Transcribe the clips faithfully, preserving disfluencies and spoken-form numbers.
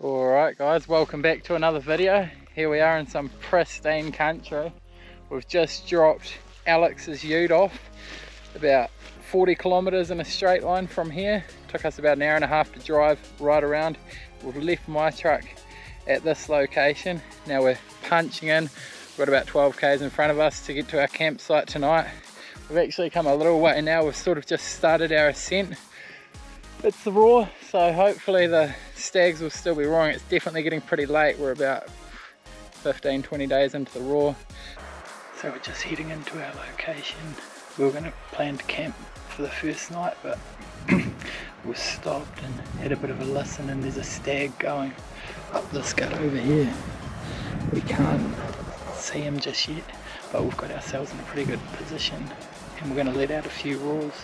All right guys, welcome back to another video. Here we are in some pristine country. We've just dropped Alex's ute off about forty kilometers in a straight line from here. Took us about an hour and a half to drive right around. We've left my truck at this location. Now we're punching in. We've got about twelve Ks in front of us to get to our campsite tonight. We've actually come a little way now. We've sort of just started our ascent. It's the roar, so hopefully the stags will still be roaring. It's definitely getting pretty late. We're about fifteen, twenty days into the roar. So we're just heading into our location. We were gonna plan to camp for the first night, but we stopped and had a bit of a listen, and there's a stag going up this gut over here. We can't see him just yet, but we've got ourselves in a pretty good position, and we're gonna let out a few roars.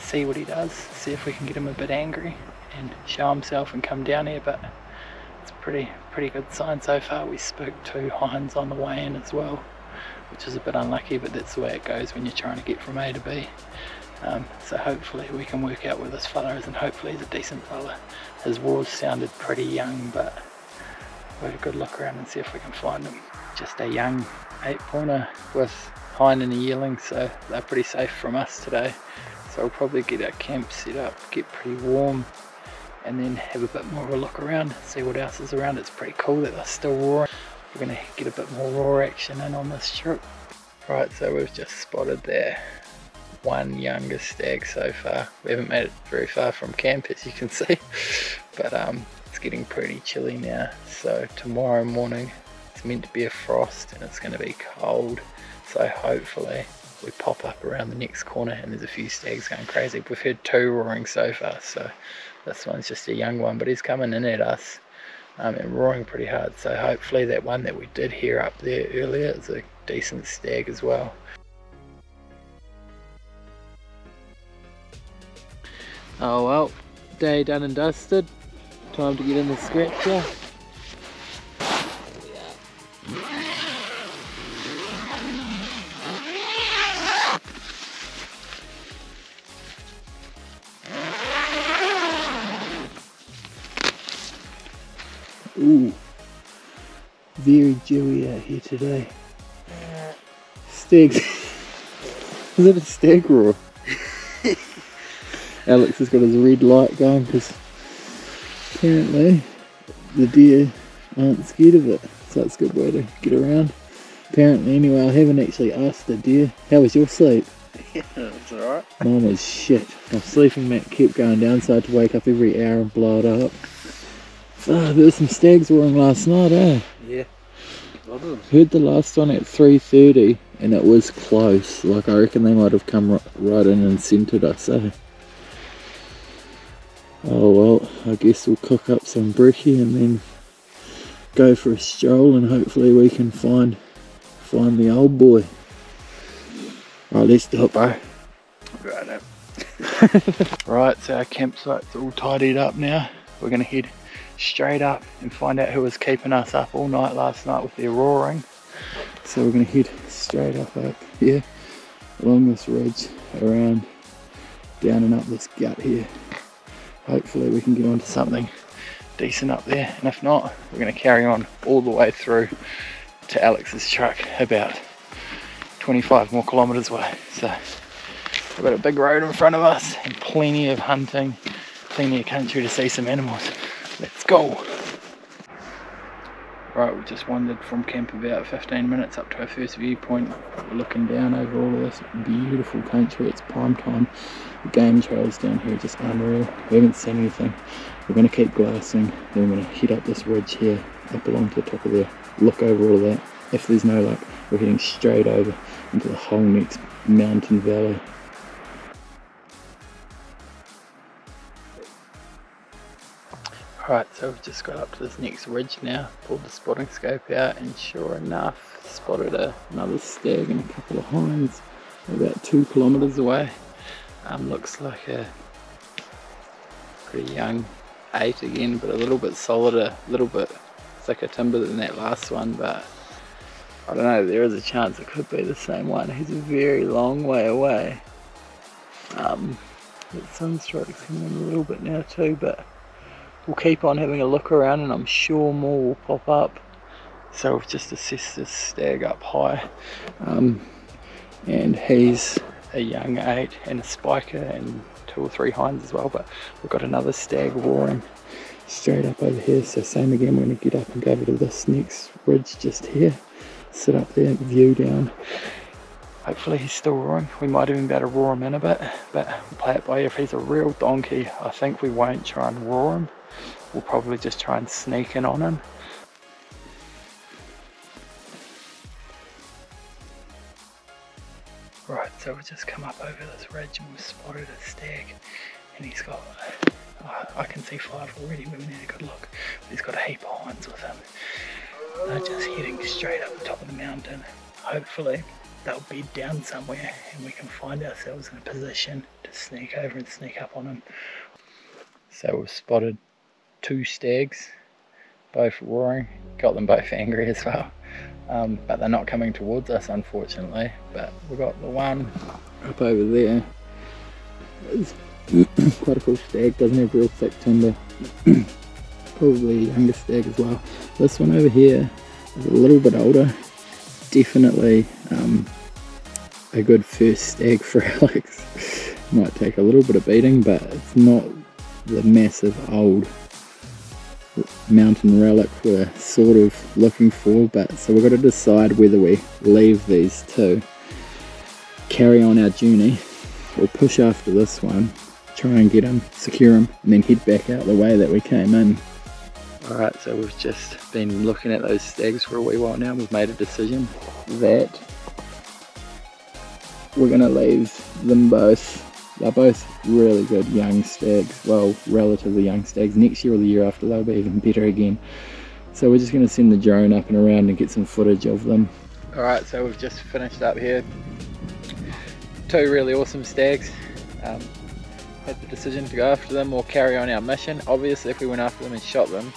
See what he does, see if we can get him a bit angry and show himself and come down here. But it's a pretty pretty good sign so far. We spooked two hinds on the way in as well, which is a bit unlucky, but that's the way it goes when you're trying to get from A to B. Um, so hopefully we can work out where this fella is, and hopefully he's a decent fella. His roars sounded pretty young, but we'll have a good look around and see if we can find him. Just a young eight pointer with hind and a yearling, so they're pretty safe from us today. So we'll probably get our camp set up, get pretty warm, and then have a bit more of a look around, see what else is around. It's pretty cool that they're still roaring. We're going to get a bit more roar action in on this trip. Right, so we've just spotted that one younger stag so far. We haven't made it very far from camp, as you can see, but um, it's getting pretty chilly now. So tomorrow morning it's meant to be a frost and it's going to be cold, so hopefully we pop up around the next corner and there's a few stags going crazy. We've heard two roaring so far, so this one's just a young one, but he's coming in at us um, and roaring pretty hard. So hopefully that one that we did hear up there earlier is a decent stag as well. Oh well, day done and dusted. Time to get in the scratcher. Ooh, very dewy out here today. Stag. Is it a stag roar? Alex has got his red light going because apparently the deer aren't scared of it, so it's a good way to get around. Apparently, anyway, I haven't actually asked the deer. How was your sleep? Yeah, it was alright. Mine was shit. My sleeping mat kept going down, so I had to wake up every hour and blow it up. Oh, there were some stags roaring last night, eh? Yeah, a lot of them. Heard the last one at three thirty, and it was close. Like, I reckon they might have come right in and centred us, eh? Oh well, I guess we'll cook up some brekkie and then go for a stroll, and hopefully we can find find the old boy. Right, let's do it, bro. Right, right, so our campsite's all tidied up now. We're gonna head straight up and find out who was keeping us up all night last night with their roaring. So we're gonna head straight up up here along this ridge, around, down and up this gut here. Hopefully we can get onto something decent up there, and if not, we're gonna carry on all the way through to Alex's truck, about twenty-five more kilometers away. So we've got a big road in front of us and plenty of hunting, plenty of country to see some animals. Let's go. Right, we just wandered from camp about fifteen minutes up to our first viewpoint. We're looking down over all this beautiful country. It's prime time. The game trails down here are just unreal. We haven't seen anything. We're going to keep glassing. Then we're going to head up this ridge here, up along to the top of there. Look over all that. If there's no luck, we're heading straight over into the whole next mountain valley. Right, so we've just got up to this next ridge now, pulled the spotting scope out, and sure enough, spotted a, another stag and a couple of hinds about two kilometres away. Um, looks like a pretty young eight again, but a little bit solider, a little bit thicker timber than that last one, but I don't know, there is a chance it could be the same one. He's a very long way away. Um, that sunstrike's coming in a little bit now too, but We'll keep on having a look around and I'm sure more will pop up. So we've just assessed this stag up high, um, and he's a young eight and a spiker and two or three hinds as well, but we've got another stag roaring straight up over here. So same again, we're going to get up and go over to this next ridge just here, sit up there and view down. Hopefully he's still roaring. We might even be able to roar him in a bit, but we'll play it by ear. If he's a real donkey, I think we won't try and roar him. We'll probably just try and sneak in on him. Right, so we've just come up over this ridge and we've spotted a stag, and he's got, oh, I can see five already, but we need a good look. But he's got a heap of hinds with him. They're just heading straight up the top of the mountain. Hopefully they'll bed down somewhere and we can find ourselves in a position to sneak over and sneak up on them. So we've spotted two stags, both roaring, got them both angry as well, um, but they're not coming towards us unfortunately. But we've got the one up over there, it's quite a cool stag, doesn't have real thick timber, probably younger stag as well. This one over here is a little bit older, definitely um, a good first stag for Alex. Might take a little bit of beating, but it's not the massive old mountain relic we're sort of looking for. But so we've got to decide whether we leave these two, carry on our journey, or push after this one, try and get him, secure him, and then head back out the way that we came in. Alright, so we've just been looking at those stags for a wee while now. We've made a decision that we're going to leave them both. They're both really good young stags, well, relatively young stags. Next year or the year after, they'll be even better again. So we're just going to send the drone up and around and get some footage of them. Alright, so we've just finished up here. Two really awesome stags. Um, had the decision to go after them or carry on our mission. Obviously, if we went after them and shot them,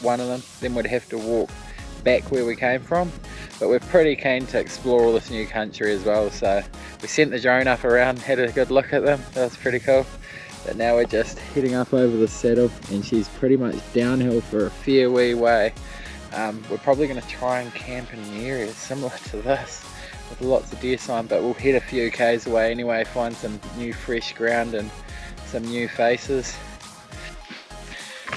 one of them, then we'd have to walk back where we came from. But we're pretty keen to explore all this new country as well, so we sent the drone up around, had a good look at them, that was pretty cool. But now we're just heading up over the saddle, and she's pretty much downhill for a fair wee way. Um, we're probably going to try and camp in an area similar to this with lots of deer sign, but we'll head a few k's away anyway, find some new fresh ground and some new faces.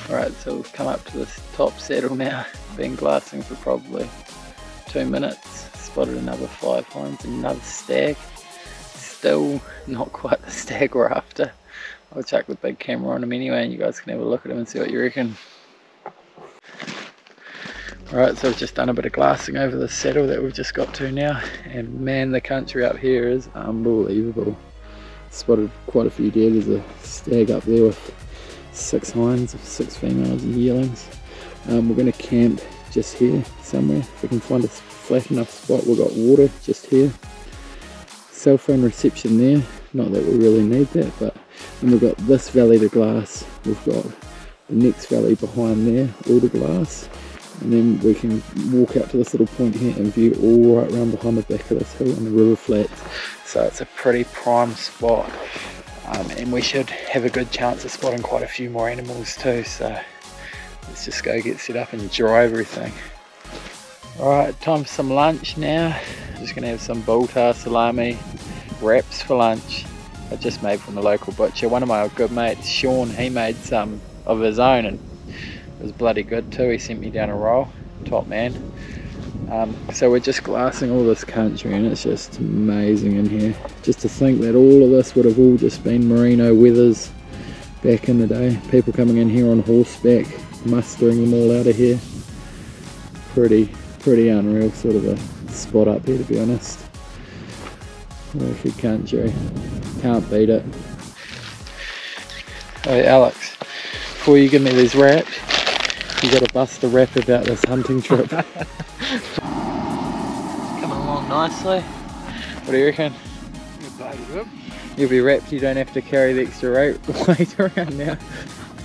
Alright, so we've come up to this top saddle now, been glassing for probably two minutes, spotted another five hinds and another stag. Still not quite the stag we're after. I'll chuck the big camera on him anyway and you guys can have a look at him and see what you reckon. Alright, so I've just done a bit of glassing over the saddle that we've just got to now, and man, the country up here is unbelievable. Spotted quite a few deer. There's a stag up there with six hinds, six females and yearlings. Um, we're going to camp just here somewhere. If we can find a flat enough spot, we've got water just here. Cell phone reception there, not that we really need that, but then we've got this valley to glass, we've got the next valley behind there, all to glass, and then we can walk out to this little point here and view all right around behind the back of this hill and the river flats. So it's a pretty prime spot, um, and we should have a good chance of spotting quite a few more animals too, so let's just go get set up and dry everything. Alright, time for some lunch now. Just going to have some bultar salami wraps for lunch. I just made from the local butcher. One of my good mates, Sean, he made some of his own and it was bloody good too. He sent me down a roll. Top man. Um, so we're just glassing all this country and it's just amazing in here. Just to think that all of this would have all just been merino weathers back in the day. People coming in here on horseback, mustering them all out of here. Pretty, pretty unreal sort of a spot up here, to be honest. Wicked country, can't beat it. Hey Alex, before you give me these wraps, you got to bust a rap about this hunting trip. Coming along nicely. What do you reckon? You'll be wrapped. You don't have to carry the extra rope weight around now.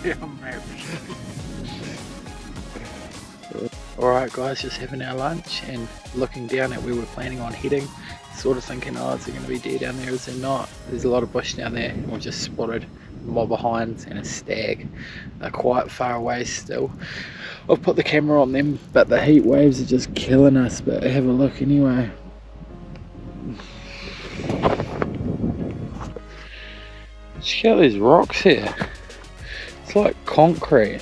Yeah, I'm wrapped. Alright guys, just having our lunch and looking down at where we're planning on heading, sort of thinking, oh, is there going to be deer down there, is there not? There's a lot of bush down there and we've just spotted my behind, and a stag. They're quite far away still. I've put the camera on them, but the heat waves are just killing us, but have a look anyway. Check out these rocks here. It's like concrete.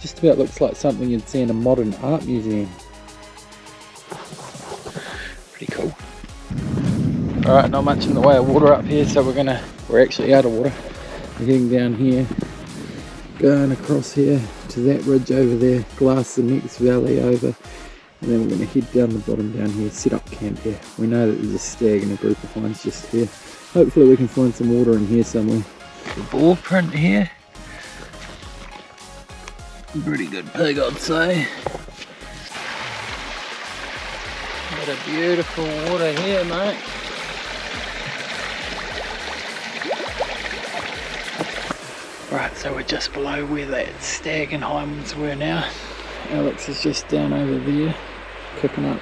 Just about looks like something you'd see in a modern art museum. Pretty cool. Alright, not much in the way of water up here, so we're gonna we're actually out of water. We're heading down here, going across here to that ridge over there, glass the next valley over, and then we're gonna head down the bottom down here, set up camp here. We know that there's a stag and a group of hinds just here. Hopefully we can find some water in here somewhere. The ball print here. Pretty good pig, I'd say. What a beautiful water here, mate. Right, so we're just below where that stag and hinds were now. Alex is just down over there, cooking up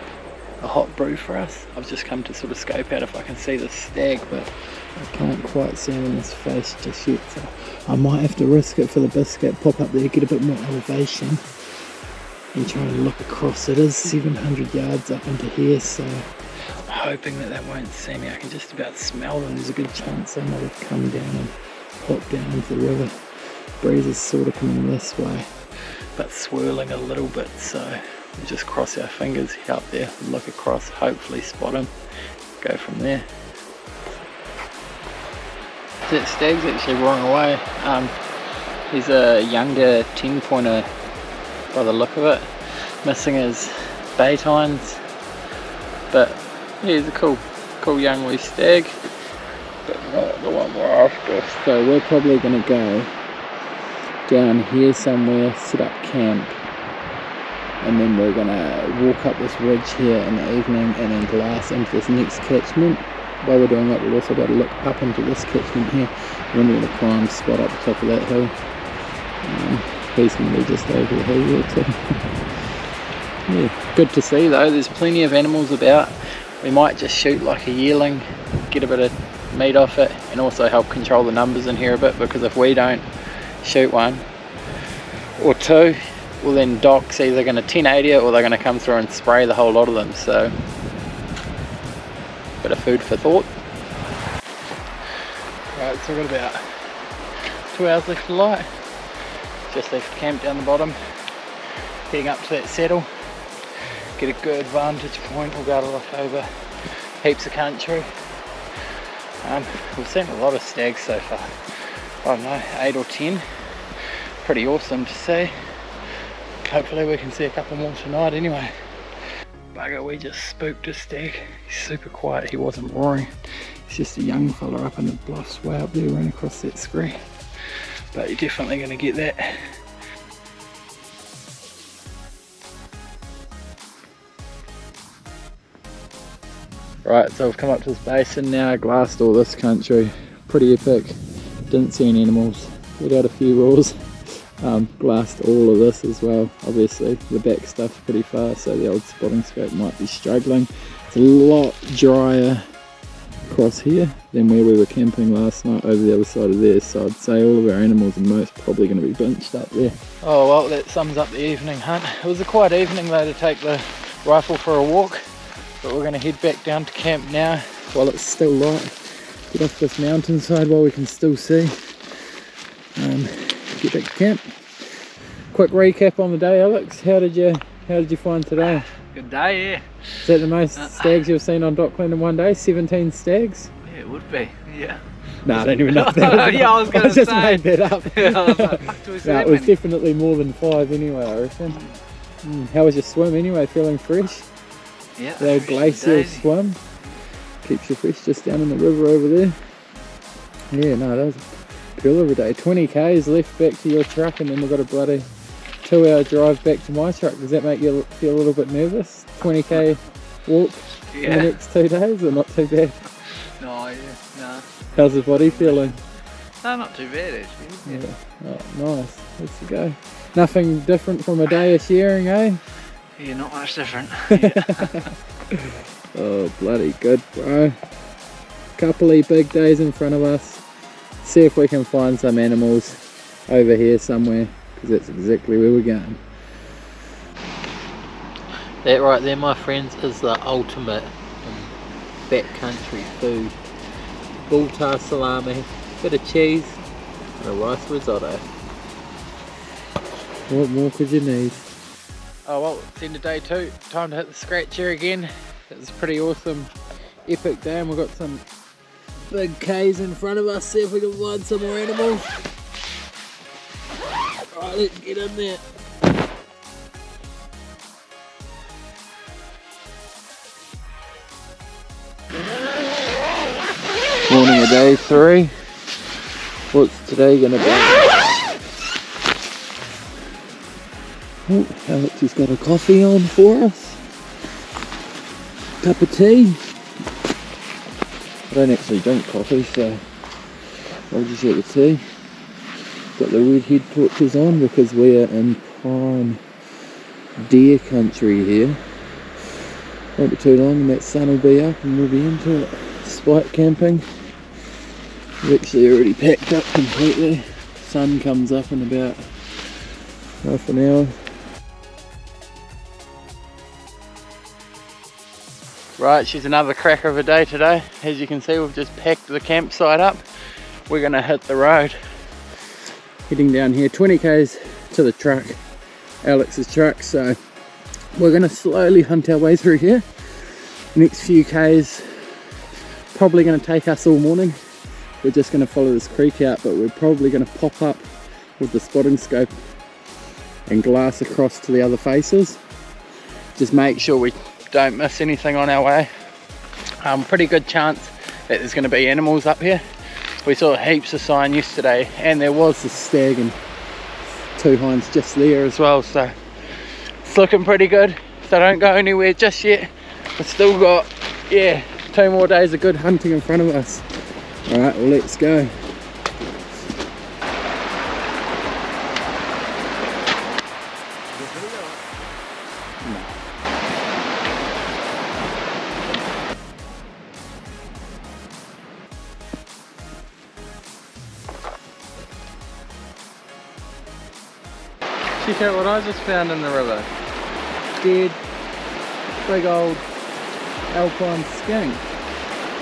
a hot brew for us. I've just come to sort of scope out if I can see the stag, but I can't quite see him in his face just yet, so I might have to risk it for the biscuit, pop up there, get a bit more elevation and try and look across. It is seven hundred yards up into here, so I'm hoping that they won't see me. I can just about smell them. There's a good chance they might have come down and popped down into the river. The breeze is sort of coming this way, but swirling a little bit, so we'll just cross our fingers, head up there, look across, hopefully spot him, go from there. That stag's actually running away. Um, he's a younger ten pointer by the look of it, missing his bait hinds, but yeah, he's a cool, cool young wee stag, but not the one we're after. So we're probably going to go down here somewhere, set up camp, and then we're gonna walk up this ridge here in the evening and then glass into this next catchment. While we're doing that, we've also got to look up into this catchment here, and then we're gonna climb, spot up the top of that hill. Um, he's gonna be just over the hill here too. Yeah, good to see though, there's plenty of animals about. We might just shoot like a yearling, get a bit of meat off it, and also help control the numbers in here a bit, because if we don't shoot one or two, well then Doc's either going to ten eighty it or they're going to come through and spray the whole lot of them, so bit of food for thought. Right, so we've got about two hours left to light. Just left camp down the bottom, heading up to that saddle, get a good vantage point. We'll go to look over heaps of country. Um, we've seen a lot of stags so far, I don't know, eight or ten, pretty awesome to see. Hopefully we can see a couple more tonight anyway. Bugger, we just spooked a stag. He's super quiet, he wasn't roaring. He's just a young fella up in the bluffs way up there, running across that screen. But you're definitely gonna get that. Right, so we've come up to this basin now, glassed all this country. Pretty epic, didn't see any animals. Let out a few roars. Um, glassed all of this as well. Obviously the back stuff's pretty far, so the old spotting scope might be struggling. It's a lot drier across here than where we were camping last night over the other side of there, so I'd say all of our animals are most probably going to be bunched up there. Oh well, that sums up the evening hunt. It was a quiet evening though to take the rifle for a walk, but we're going to head back down to camp now while it's still light. Get off this mountainside while we can still see. Um, Get back to camp. Quick recap on the day, Alex. How did you how did you find today? Good day, yeah. Is that the most uh, stags you've seen on Dockland in one day? seventeen stags? Yeah, it would be, yeah. No, nah, I don't even know if that was yeah, I was going to say. I just made that up. Yeah, I was like, fuck, do we see no, that it was many? Definitely more than five anyway, I reckon. Mm, how was your swim anyway? Feeling fresh? Yeah. The glacial days. Swim. Keeps you fresh just down in the river over there. Yeah, no, that was every day. twenty k's left back to your truck, and then we've got a bloody two hour drive back to my truck. Does that make you feel a little bit nervous? twenty k walk yeah. in the next two days, or not too bad? No, yeah, no. How's the body feeling? No, not too bad actually. Yeah. Yeah. Oh, nice, let's go. Nothing different from a day of shearing, eh? Yeah, not much different. Yeah. Oh, bloody good, bro. Couple of big days in front of us. see if we can find some animals over here somewhere, because that's exactly where we're going. That right there, my friends, is the ultimate in backcountry food. Bulltar salami, bit of cheese and a rice risotto. What more could you need? Oh well, it's end of day two, time to hit the scratch here again. It was a pretty awesome, epic day, and we've got some big K's in front of us. See if we can find some more animals. Alright, let's get in there. Morning of day three. What's today gonna be? Oh, Alex has got a coffee on for us. Cup of tea. I don't actually drink coffee, so I'll just get the tea. Got the redhead torches on because we are in prime deer country here. Won't be too long and that sun will be up and we'll be into it. Despite camping, we've actually already packed up completely. Sun comes up in about half an hour. Right, she's another cracker of a day today. As you can see, we've just packed the campsite up. We're gonna hit the road. Heading down here, twenty K's to the truck, Alex's truck. So we're gonna slowly hunt our way through here. Next few K's, probably gonna take us all morning. We're just gonna follow this creek out, but we're probably gonna pop up with the spotting scope and glass across to the other faces. Just make sure we don't miss anything on our way. Um, pretty good chance that there's going to be animals up here. We saw heaps of sign yesterday, and there was the stag and two hinds just there as well, so it's looking pretty good. So don't go anywhere just yet. We've still got, yeah, two more days of good hunting in front of us. All right, well, let's go. Check out what I just found in the river. Dead, big old alpine skink.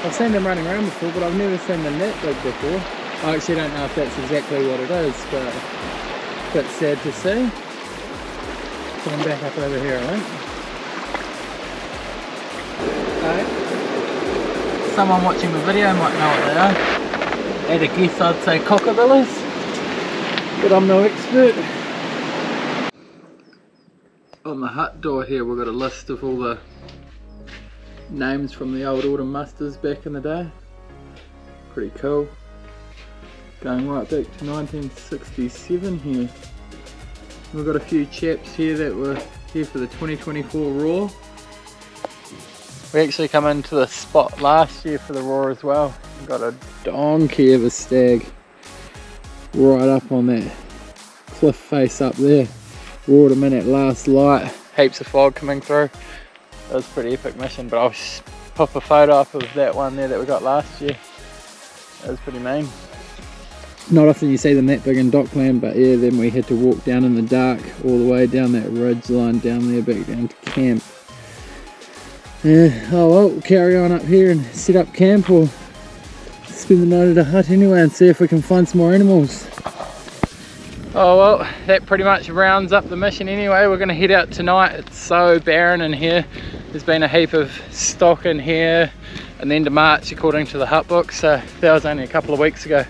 I've seen them running around before, but I've never seen them that big before. I actually don't know if that's exactly what it is, but a bit sad to see. Put them back up over here, I think. So, someone watching the video might know what they are. At a guess, I'd say cockabillas, but I'm no expert. On the hut door here, we've got a list of all the names from the old autumn musters back in the day. Pretty cool. Going right back to nineteen sixty-seven here. We've got a few chaps here that were here for the twenty twenty-four Roar. We actually come into the spot last year for the Roar as well. We've got a donkey of a stag right up on that cliff face up there. Roared them in at last light. Heaps of fog coming through. That was a pretty epic mission, but I'll pop a photo up of that one there that we got last year. That was pretty mean. Not often you see them that big in Dockland, but yeah, then we had to walk down in the dark all the way down that ridge line down there back down to camp. Yeah, oh well, we'll carry on up here and set up camp or spend the night at a hut anyway and see if we can find some more animals. Oh well, that pretty much rounds up the mission anyway. We're gonna head out tonight. It's so barren in here. There's been a heap of stock in here and the end of March according to the hut book, so that was only a couple of weeks ago,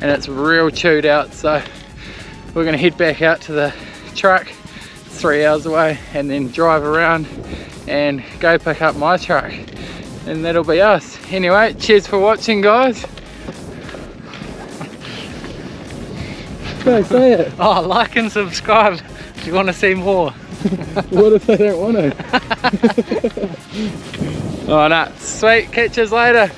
and it's real chewed out, so we're gonna head back out to the truck. It's three hours away, and then drive around and go pick up my truck, and that'll be us. Anyway, cheers for watching, guys. Go say it. Oh, like and subscribe if you want to see more. What if they don't want to? Oh no, sweet, catch us later.